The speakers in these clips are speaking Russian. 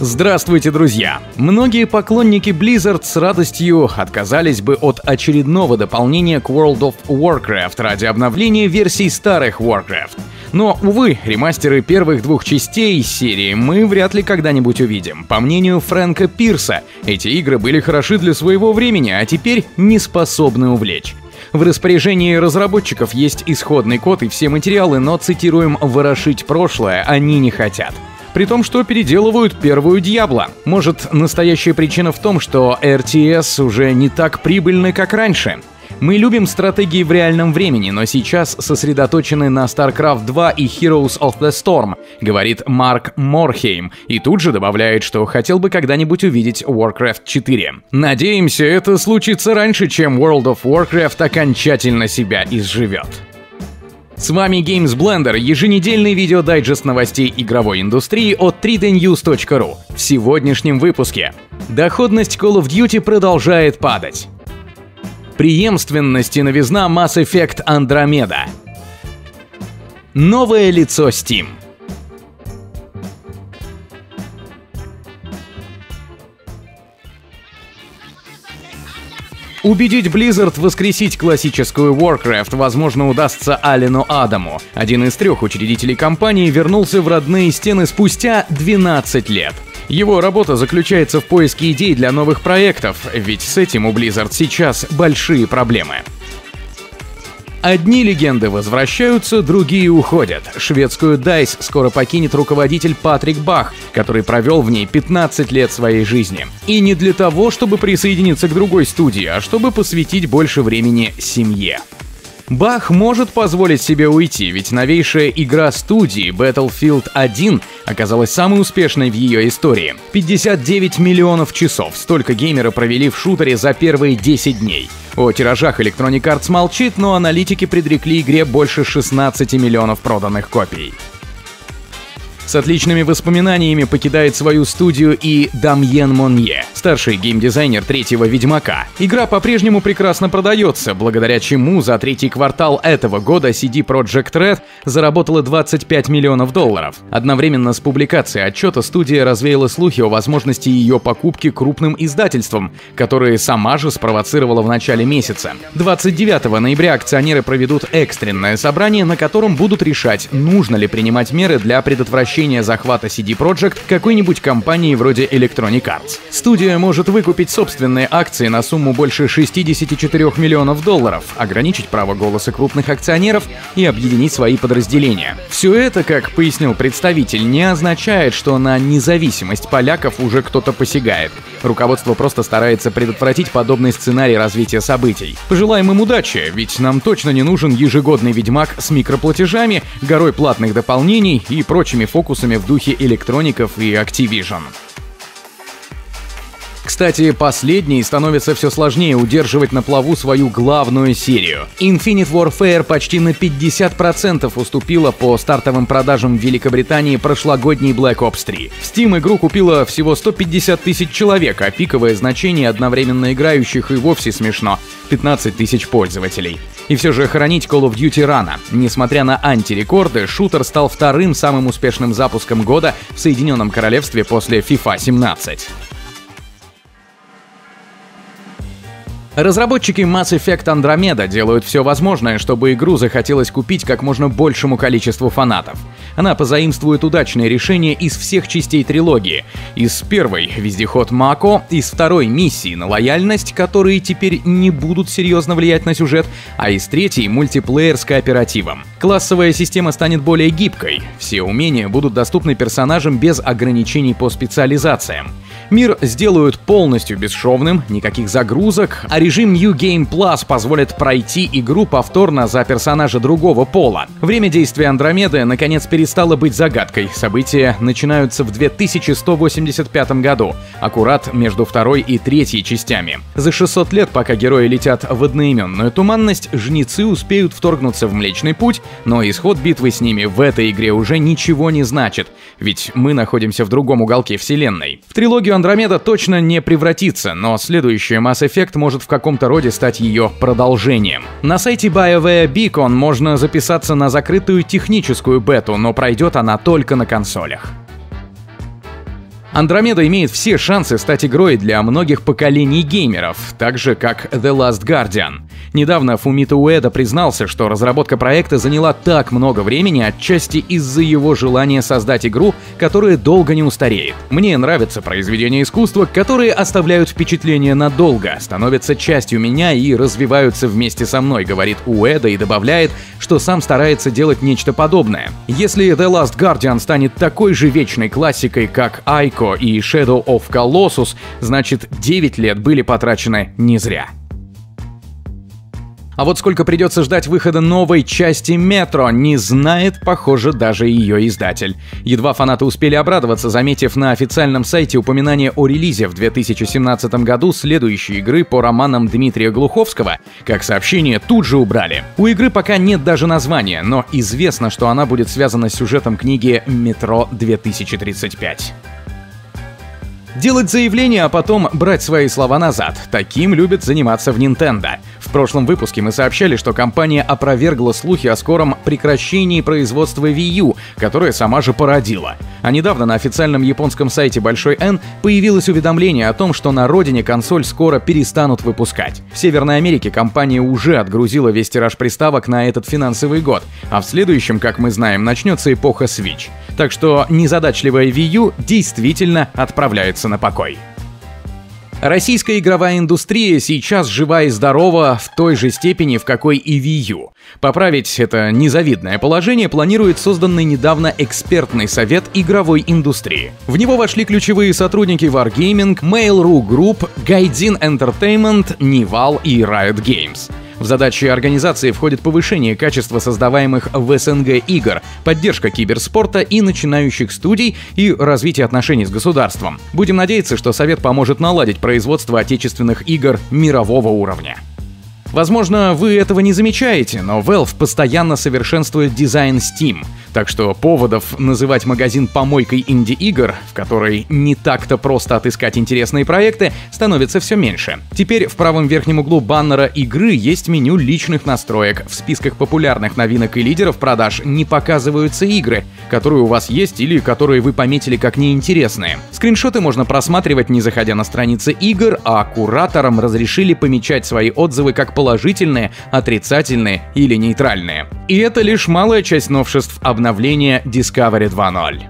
Здравствуйте, друзья! Многие поклонники Blizzard с радостью отказались бы от очередного дополнения к World of Warcraft ради обновления версий старых Warcraft. Но, увы, ремастеры первых двух частей серии мы вряд ли когда-нибудь увидим. По мнению Фрэнка Пирса, эти игры были хороши для своего времени, а теперь не способны увлечь. В распоряжении разработчиков есть исходный код и все материалы, но, цитируем, «ворошить прошлое они не хотят». При том, что переделывают первую Диабло. Может, настоящая причина в том, что RTS уже не так прибыльны, как раньше? Мы любим стратегии в реальном времени, но сейчас сосредоточены на StarCraft 2 и Heroes of the Storm, говорит Марк Морхейм, и тут же добавляет, что хотел бы когда-нибудь увидеть Warcraft 4. Надеемся, это случится раньше, чем World of Warcraft окончательно себя изживет. С вами GamesBlender, еженедельный видеодайджест новостей игровой индустрии от 3dnews.ru. В сегодняшнем выпуске. Доходность Call of Duty продолжает падать. Преемственность и новизна Mass Effect Andromeda. Новое лицо Steam. Убедить Blizzard воскресить классическую Warcraft, возможно, удастся Алену Адаму. Один из трех учредителей компании вернулся в родные стены спустя 12 лет. Его работа заключается в поиске идей для новых проектов, ведь с этим у Blizzard сейчас большие проблемы. Одни легенды возвращаются, другие уходят. Шведскую DICE скоро покинет руководитель Патрик Бах, который провел в ней 15 лет своей жизни. И не для того, чтобы присоединиться к другой студии, а чтобы посвятить больше времени семье. Бах может позволить себе уйти, ведь новейшая игра студии Battlefield 1 оказалась самой успешной в ее истории. 59 миллионов часов, столько геймеры провели в шутере за первые 10 дней. О тиражах Electronic Arts молчит, но аналитики предрекли игре больше 16 миллионов проданных копий. С отличными воспоминаниями покидает свою студию и Дамьен Монье, старший геймдизайнер третьего «Ведьмака». Игра по-прежнему прекрасно продается, благодаря чему за третий квартал этого года CD Projekt Red заработала $25 миллионов. Одновременно с публикацией отчета студия развеяла слухи о возможности ее покупки крупным издательством, которые сама же спровоцировала в начале месяца. 29 ноября акционеры проведут экстренное собрание, на котором будут решать, нужно ли принимать меры для предотвращения захвата CD Projekt какой-нибудь компании вроде Electronic Arts. Студия может выкупить собственные акции на сумму больше $64 миллионов, ограничить право голоса крупных акционеров и объединить свои подразделения. Все это, как пояснил представитель, не означает, что на независимость поляков уже кто-то посягает. Руководство просто старается предотвратить подобный сценарий развития событий. Пожелаем им удачи, ведь нам точно не нужен ежегодный «Ведьмак» с микроплатежами, горой платных дополнений и прочими фокусами в духе электроников и Activision. Кстати, последней становится все сложнее удерживать на плаву свою главную серию. Infinite Warfare почти на 50% уступила по стартовым продажам в Великобритании прошлогодней Black Ops 3. В Steam игру купило всего 150 тысяч человек, а пиковое значение одновременно играющих и вовсе смешно — 15 тысяч пользователей. И все же хоронить Call of Duty рано. Несмотря на антирекорды, шутер стал вторым самым успешным запуском года в Соединенном Королевстве после FIFA 17. Разработчики Mass Effect Andromeda делают все возможное, чтобы игру захотелось купить как можно большему количеству фанатов. Она позаимствует удачные решения из всех частей трилогии. Из первой — вездеход Мако, из второй — миссии на лояльность, которые теперь не будут серьезно влиять на сюжет, а из третьей — мультиплеер с кооперативом. Классовая система станет более гибкой, все умения будут доступны персонажам без ограничений по специализациям. Мир сделают полностью бесшовным, никаких загрузок, а режим New Game Plus позволит пройти игру повторно за персонажа другого пола. Время действия Андромеды наконец перестало быть загадкой. События начинаются в 2185 году, аккурат между второй и третьей частями. За 600 лет, пока герои летят в одноименную туманность, жнецы успеют вторгнуться в Млечный Путь, но исход битвы с ними в этой игре уже ничего не значит, ведь мы находимся в другом уголке вселенной. В трилогию Andromeda точно не превратится, но следующий Mass Effect может в каком-то роде стать ее продолжением. На сайте BioWare Beacon можно записаться на закрытую техническую бету, но пройдет она только на консолях. Andromeda имеет все шансы стать игрой для многих поколений геймеров, так же как The Last Guardian. Недавно Фумита Уэда признался, что разработка проекта заняла так много времени отчасти из-за его желания создать игру, которая долго не устареет. «Мне нравятся произведения искусства, которые оставляют впечатление надолго, становятся частью меня и развиваются вместе со мной», — говорит Уэда и добавляет, что сам старается делать нечто подобное. Если The Last Guardian станет такой же вечной классикой, как Ico и Shadow of Colossus, значит, 9 лет были потрачены не зря. А вот сколько придется ждать выхода новой части «Метро», не знает, похоже, даже ее издатель. Едва фанаты успели обрадоваться, заметив на официальном сайте упоминание о релизе в 2017 году следующей игры по романам Дмитрия Глуховского, как сообщение тут же убрали. У игры пока нет даже названия, но известно, что она будет связана с сюжетом книги «Метро 2035». Делать заявление, а потом брать свои слова назад. Таким любят заниматься в Nintendo. В прошлом выпуске мы сообщали, что компания опровергла слухи о скором прекращении производства Wii U, которое сама же породила. А недавно на официальном японском сайте Большой N появилось уведомление о том, что на родине консоль скоро перестанут выпускать. В Северной Америке компания уже отгрузила весь тираж приставок на этот финансовый год, а в следующем, как мы знаем, начнется эпоха Switch. Так что незадачливая Wii U действительно отправляется на покой. Российская игровая индустрия сейчас жива и здорова в той же степени, в какой и Wii U. Поправить это незавидное положение планирует созданный недавно экспертный совет игровой индустрии. В него вошли ключевые сотрудники Wargaming, Mail.ru Group, Gaijin Entertainment, Nival и Riot Games. В задачи организации входит повышение качества создаваемых в СНГ игр, поддержка киберспорта и начинающих студий и развитие отношений с государством. Будем надеяться, что совет поможет наладить производство отечественных игр мирового уровня. Возможно, вы этого не замечаете, но Valve постоянно совершенствует дизайн Steam, так что поводов называть магазин помойкой инди-игр, в которой не так-то просто отыскать интересные проекты, становится все меньше. Теперь в правом верхнем углу баннера игры есть меню личных настроек. В списках популярных новинок и лидеров продаж не показываются игры, которые у вас есть или которые вы пометили как неинтересные. Скриншоты можно просматривать, не заходя на страницы игр, а кураторам разрешили помечать свои отзывы как положительные, отрицательные или нейтральные. И это лишь малая часть новшеств обновления Discovery 2.0.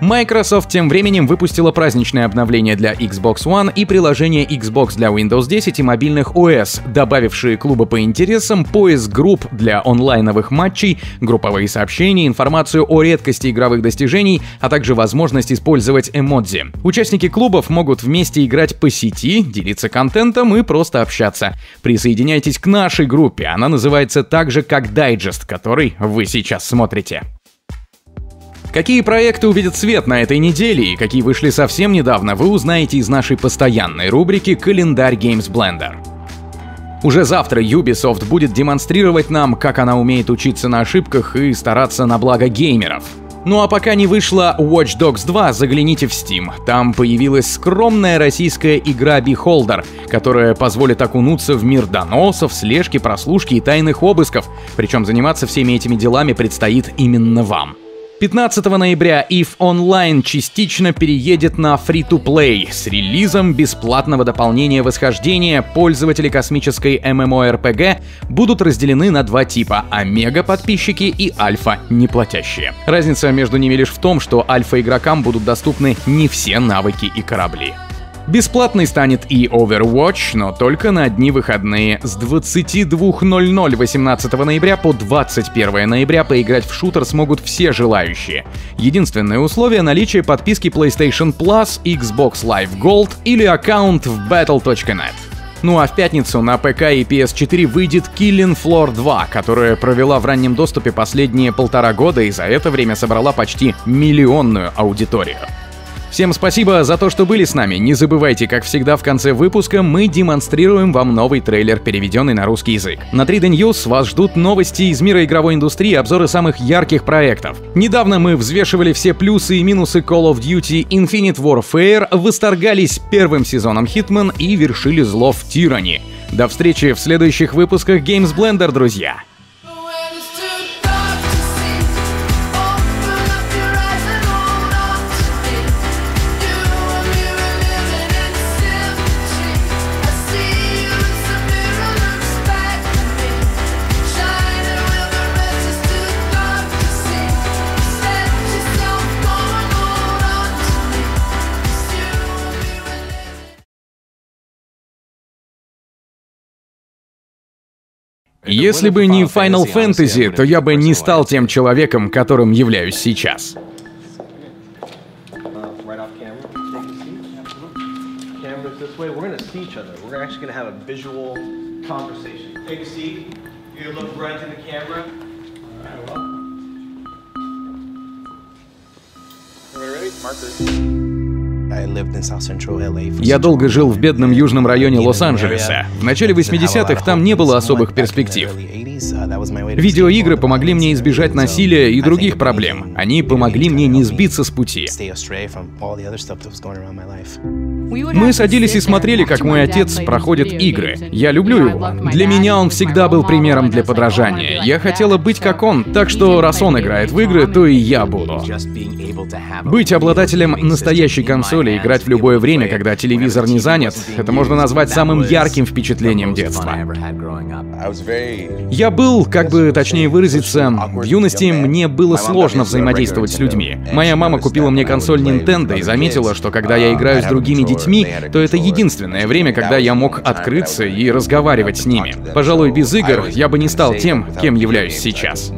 Microsoft тем временем выпустила праздничное обновление для Xbox One и приложение Xbox для Windows 10 и мобильных ОС, добавившие клубы по интересам, поиск групп для онлайновых матчей, групповые сообщения, информацию о редкости игровых достижений, а также возможность использовать эмодзи. Участники клубов могут вместе играть по сети, делиться контентом и просто общаться. Присоединяйтесь к нашей группе, она называется так же, как дайджест, который вы сейчас смотрите. Какие проекты увидят свет на этой неделе и какие вышли совсем недавно, вы узнаете из нашей постоянной рубрики «Календарь GamesBlender». Уже завтра Ubisoft будет демонстрировать нам, как она умеет учиться на ошибках и стараться на благо геймеров. Ну а пока не вышла Watch Dogs 2, загляните в Steam. Там появилась скромная российская игра Beholder, которая позволит окунуться в мир доносов, слежки, прослушки и тайных обысков. Причем заниматься всеми этими делами предстоит именно вам. 15 ноября EVE Online частично переедет на Free-to-Play с релизом бесплатного дополнения «Восхождение». Пользователи космической MMORPG будут разделены на два типа — омега-подписчики и альфа-неплатящие. Разница между ними лишь в том, что альфа-игрокам будут доступны не все навыки и корабли. Бесплатной станет и Overwatch, но только на одни выходные. С 22:00 18 ноября по 21 ноября поиграть в шутер смогут все желающие. Единственное условие — наличие подписки PlayStation Plus, Xbox Live Gold или аккаунт в battle.net. Ну а в пятницу на ПК и PS4 выйдет Killing Floor 2, которая провела в раннем доступе последние полтора года и за это время собрала почти миллионную аудиторию. Всем спасибо за то, что были с нами. Не забывайте, как всегда в конце выпуска мы демонстрируем вам новый трейлер, переведенный на русский язык. На 3D News вас ждут новости из мира игровой индустрии, обзоры самых ярких проектов. Недавно мы взвешивали все плюсы и минусы Call of Duty Infinite Warfare, восторгались первым сезоном Hitman и вершили зло в Tyranny. До встречи в следующих выпусках GamesBlender, друзья! Если бы не Final Fantasy, то я бы не стал тем человеком, которым являюсь сейчас. Я долго жил в бедном южном районе Лос-Анджелеса. В начале 80-х там не было особых перспектив. Видеоигры помогли мне избежать насилия и других проблем. Они помогли мне не сбиться с пути. Мы садились и смотрели, как мой отец проходит игры. Я люблю его. Для меня он всегда был примером для подражания. Я хотела быть как он, так что раз он играет в игры, то и я буду. Быть обладателем настоящей консоли, играть в любое время, когда телевизор не занят, это можно назвать самым ярким впечатлением детства. Я был, как бы точнее выразиться, в юности мне было сложно взаимодействовать с людьми. Моя мама купила мне консоль Nintendo и заметила, что когда я играю с другими детьми, то это единственное время, когда я мог открыться и разговаривать с ними. Пожалуй, без игр я бы не стал тем, кем являюсь сейчас.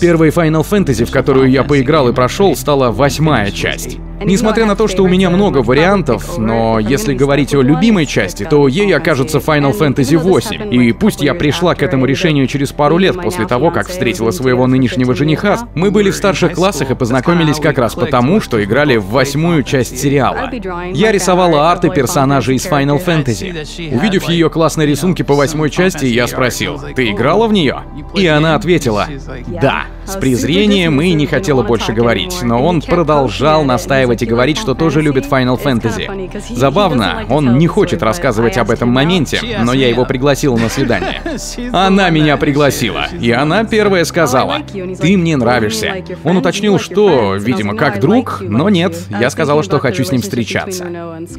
Первой Final Fantasy, в которую я поиграл и прошел, стала 8-я часть. Несмотря на то, что у меня много вариантов, но если говорить о любимой части, то ей окажется Final Fantasy VIII. И пусть я пришла к этому решению через пару лет после того, как встретила своего нынешнего жениха, мы были в старших классах и познакомились как раз потому, что играли в 8-ю часть сериала. Я рисовала арты персонажей из Final Fantasy. Увидев ее классные рисунки по 8-й части, я спросил: «Ты играла в нее?» И она ответила: «Да». С презрением и не хотела больше говорить, но он продолжал настаивать и говорит, что тоже любит Final Fantasy. Забавно, он не хочет рассказывать об этом моменте, но я его пригласил на свидание. Она меня пригласила, и она первая сказала: «Ты мне нравишься». Он уточнил, что, видимо, как друг, но нет, я сказала, что хочу с ним встречаться.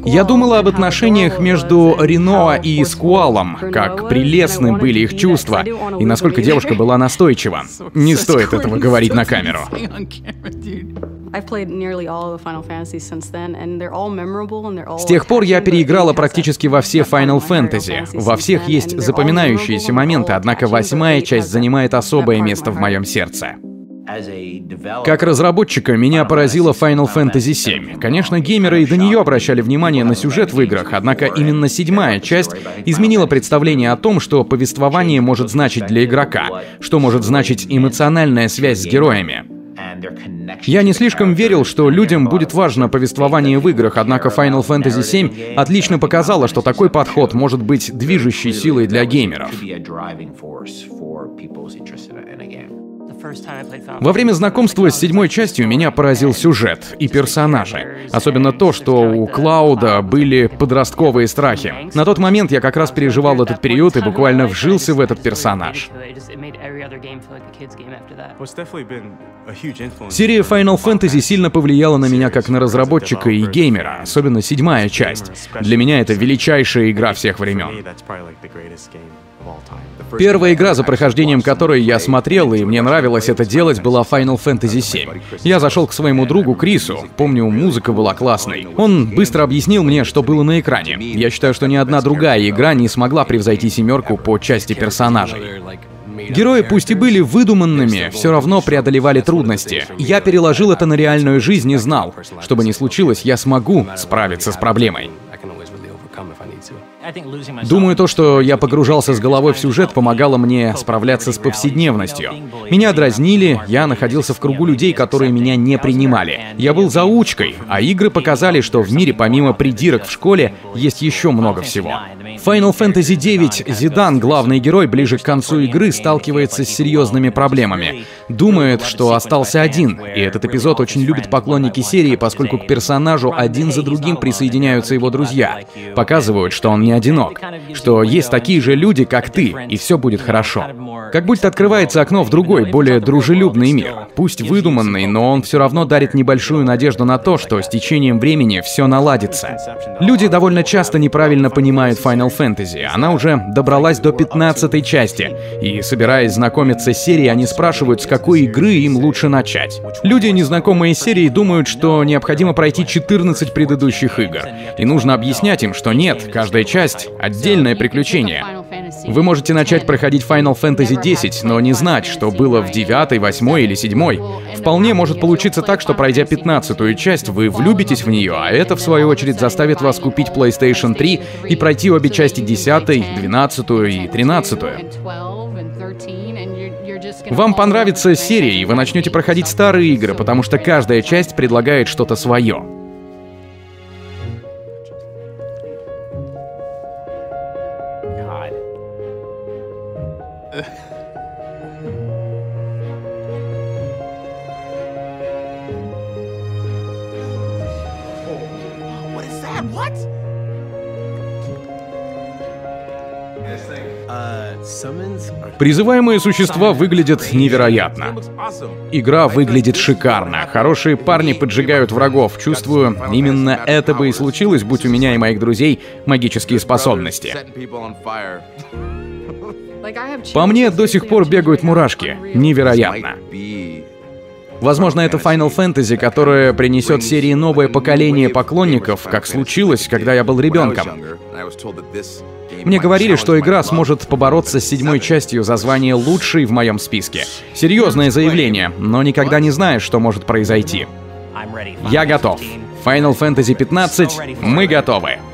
Я думала об отношениях между Реноа и Скуалом, как прелестны были их чувства, и насколько девушка была настойчива. Не стоит этого говорить на камеру. С тех пор я переиграла практически во все Final Fantasy. Во всех есть запоминающиеся моменты, однако 8-я часть занимает особое место в моем сердце. Как разработчика меня поразила Final Fantasy VII. Конечно, геймеры и до нее обращали внимание на сюжет в играх, однако именно 7-я часть изменила представление о том, что повествование может значить для игрока, что может значить эмоциональная связь с героями. Я не слишком верил, что людям будет важно повествование в играх, однако Final Fantasy VII отлично показала, что такой подход может быть движущей силой для геймеров. Во время знакомства с 7-й частью меня поразил сюжет и персонажи. Особенно то, что у Клауда были подростковые страхи. На тот момент я как раз переживал этот период и буквально вжился в этот персонаж. Серия Final Fantasy сильно повлияла на меня как на разработчика и геймера, особенно 7-я часть. Для меня это величайшая игра всех времен. Первая игра, за прохождением которой я смотрел, и мне нравилось это делать, была Final Fantasy VII. Я зашел к своему другу Крису, помню, музыка была классной. Он быстро объяснил мне, что было на экране. Я считаю, что ни одна другая игра не смогла превзойти 7-ку по части персонажей. Герои, пусть и были выдуманными, все равно преодолевали трудности. Я переложил это на реальную жизнь и знал, что бы ни случилось, я смогу справиться с проблемой. Думаю, то, что я погружался с головой в сюжет, помогало мне справляться с повседневностью. Меня дразнили, я находился в кругу людей, которые меня не принимали. Я был заучкой, а игры показали, что в мире помимо придирок в школе есть еще много всего. В Final Fantasy IX Зидан, главный герой, ближе к концу игры сталкивается с серьезными проблемами. Думает, что остался один, и этот эпизод очень любят поклонники серии, поскольку к персонажу один за другим присоединяются его друзья. Показывают, что он не одинок, что есть такие же люди, как ты, и все будет хорошо. Как будто открывается окно в другой, более дружелюбный мир. Пусть выдуманный, но он все равно дарит небольшую надежду на то, что с течением времени все наладится. Люди довольно часто неправильно понимают Final Fantasy. Она уже добралась до 15-й части, и, собираясь знакомиться с серией, они спрашивают, с какой игры им лучше начать. Люди, незнакомые с серией, думают, что необходимо пройти 14 предыдущих игр, и нужно объяснять им, что нет, каждая часть — отдельное приключение. Вы можете начать проходить Final Fantasy X, но не знать, что было в 9, 8 или 7. Вполне может получиться так, что, пройдя 15-ю часть, вы влюбитесь в нее, а это, в свою очередь, заставит вас купить PlayStation 3 и пройти обе части 10, 12 и 13. Вам понравится серия, и вы начнете проходить старые игры, потому что каждая часть предлагает что-то свое. Призываемые существа выглядят невероятно. Игра выглядит шикарно. Хорошие парни поджигают врагов. Чувствую, именно это бы и случилось, будь у меня и моих друзей магические способности. По мне до сих пор бегают мурашки. Невероятно. Возможно, это Final Fantasy, которая принесет серии новое поколение поклонников, как случилось, когда я был ребенком. Мне говорили, что игра сможет побороться с 7-й частью за звание лучшей в моем списке. Серьезное заявление, но никогда не знаешь, что может произойти. Я готов. Final Fantasy 15, мы готовы.